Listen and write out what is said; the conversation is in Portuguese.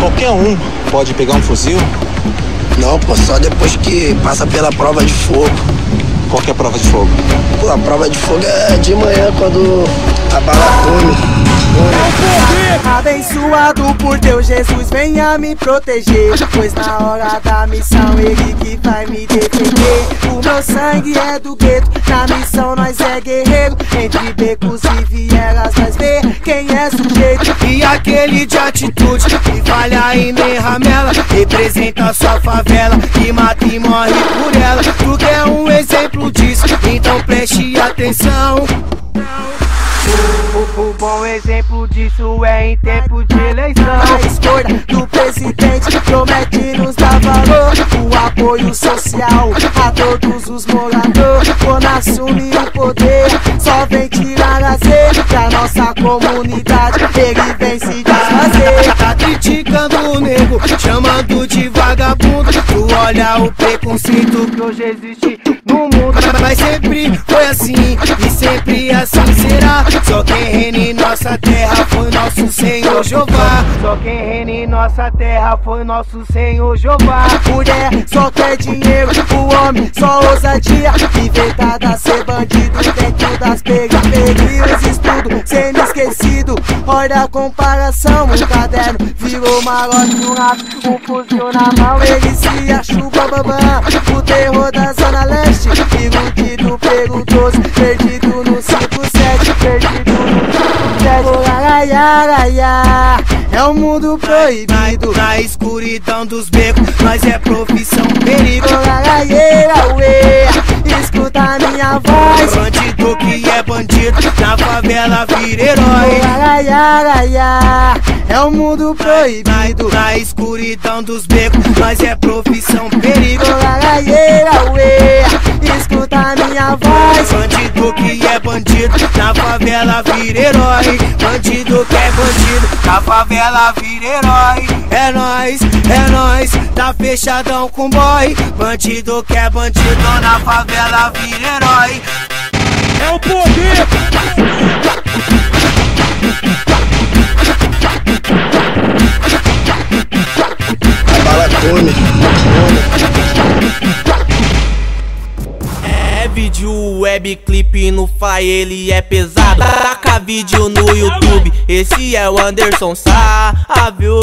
Qualquer um pode pegar um fuzil? Não, pô, só depois que passa pela prova de fogo. Qual que é a prova de fogo? Pô, a prova de fogo é de manhã, quando a bala come. Abençoado por Deus, Jesus, venha me proteger, pois na hora da missão ele que vai me defender. O meu sangue é do gueto, na missão nós é guerreiro. Entre becos e vielas nós vê quem é sujeito. E aquele de atitude que falha e nem ramela, representa sua favela e mata e morre por ela. Tu quer um exemplo disso, então preste atenção. O bom exemplo disso é em tempo de eleição. A escolha do presidente promete nos dar valor, o apoio social a todos os moradores. Quando assume o poder, só vem tirar a sede da nossa comunidade, ele vem se desfazer. Tá criticando o nego, chamando de vagabundo, tu olha o preconceito que hoje existe no mundo. Mas sempre foi assim e sempre assim será, só quem reina em nossa terra foi nosso Senhor Jeová. Só quem reina em nossa terra foi nosso Senhor Jeová. Mulher só quer dinheiro, o homem só ousadia, inventada ser bandido dentro das periferias. Estudo sendo esquecido, olha a comparação, um caderno virou malote no rato, um fuzil na mão, ele se achou bababã. O terror da zona leste, iludido pelo 12, perdido no 5-7, perdido no 5-7. É um mundo proibido, na escuridão dos becos, nós é profissão perigo. Escuta a minha voz, bandido que é bandido, na favela vira herói. É um mundo proibido, na escuridão dos becos, nós é profissão perigo. Escuta a minha voz, bandido que é bandido, na favela vira herói. Bandido que é bandido, na favela vira herói. É nóis, tá fechadão com boy. Bandido que é bandido, na favela vira herói. É o poder. A bala come. É vídeo, web clip no file, ele é pesado. Taca vídeo no YouTube, esse é o Anderson Sávio.